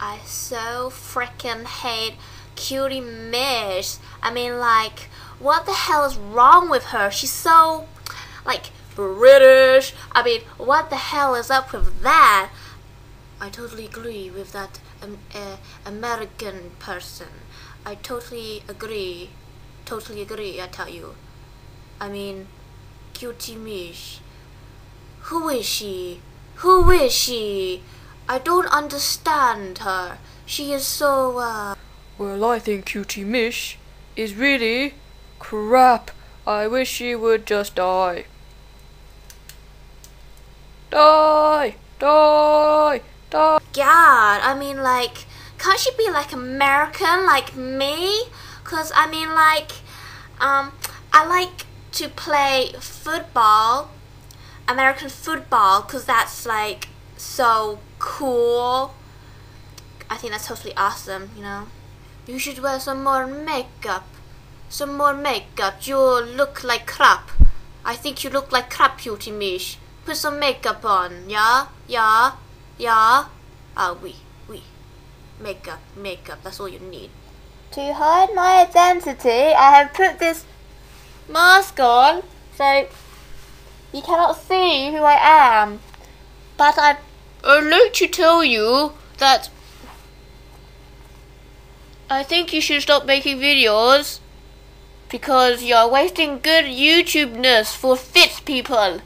I so freaking hate RealcutieMish. I mean, like, what the hell is wrong with her? She's so, like, British. I mean, what the hell is up with that? I totally agree with that American person. I totally agree. Totally agree, I tell you. I mean, RealcutieMish. Who is she? Who is she? I don't understand her. She is so, Well, I think RealcutieMish is really crap. I wish she would just die. Die! Die! Die! God, I mean, like, can't she be, like, American, like me? Cause, I mean, like, I like to play football, American football, cause that's, like, so cool. I think that's totally awesome, you know? You should wear some more makeup. Some more makeup. You look like crap. I think you look like crap, RealcutieMish. Put some makeup on, yeah? Yeah? Yeah? Oui. Makeup, that's all you need. To hide my identity, I have put this mask on, so you cannot see who I am. But I'd like to tell you that I think you should stop making videos because you're wasting good YouTubeness for fit people.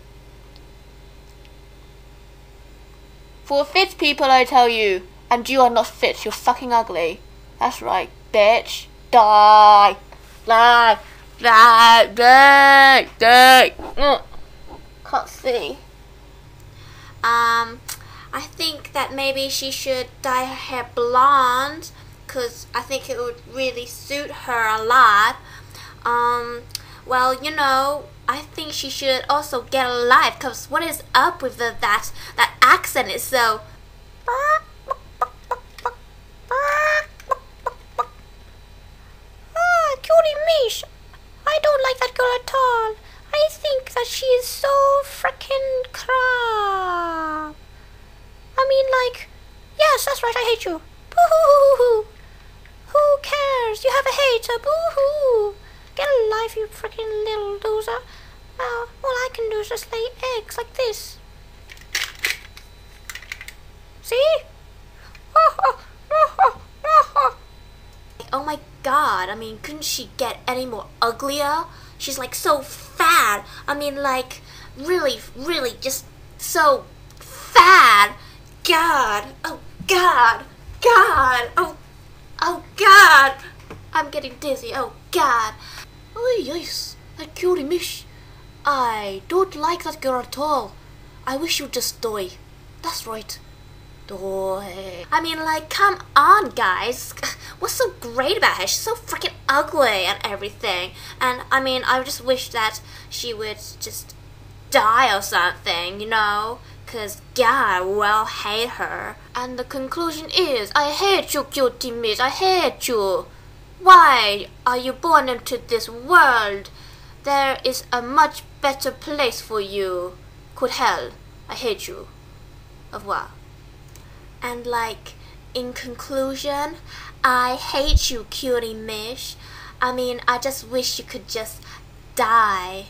For fit people, I tell you. And you are not fit, you're fucking ugly. That's right, bitch. Die. Die. Die. Die. Die. Can't see. I think that maybe she should dye her hair blonde, because I think it would really suit her a lot. Well, you know, I think she should also get a life, because what is up with that accent is so... RealcutieMish, I don't like that girl at all. I think that she is so freaking crap. I mean, like, yes, that's right, I hate you. Boo-hoo-hoo-hoo-hoo. Who cares? You have a hater. Boo-hoo. Get a life, you freaking little loser. All I can do is just lay eggs like this. See? Oh my god, I mean, couldn't she get any more uglier? She's like so fat. I mean, like, really, really just so fat. God. Oh god. God. Oh god. I'm getting dizzy. Oh god. Oh yes, that RealcutieMish. I don't like that girl at all. I wish you'd just die. That's right. Die. I mean, like, come on, guys. What's so great about her? She's so freaking ugly and everything. And, I mean, I just wish that she would just die or something, you know? Because, God, we all hate her. And the conclusion is, I hate you, RealcutieMish. I hate you. Why are you born into this world? There is a much better place for you. Could hell, I hate you. Au revoir. And like, in conclusion, I hate you, RealcutieMish. I mean, I just wish you could just die.